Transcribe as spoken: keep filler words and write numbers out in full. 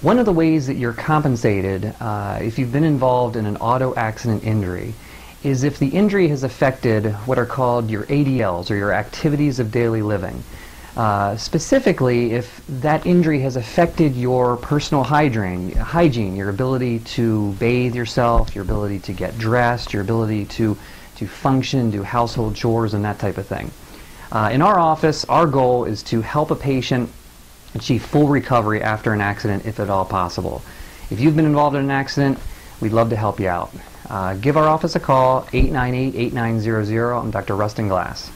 One of the ways that you're compensated uh, if you've been involved in an auto accident injury is if the injury has affected what are called your A D Ls, or your activities of daily living. Uh, specifically, if that injury has affected your personal hygiene, hygiene, your ability to bathe yourself, your ability to get dressed, your ability to, to function, do household chores, and that type of thing. Uh, in our office, our goal is to help a patient achieve full recovery after an accident, if at all possible. If you've been involved in an accident, we'd love to help you out. Uh, give our office a call, eight nine eight, eight nine zero zero. I'm Doctor Rustin Glass.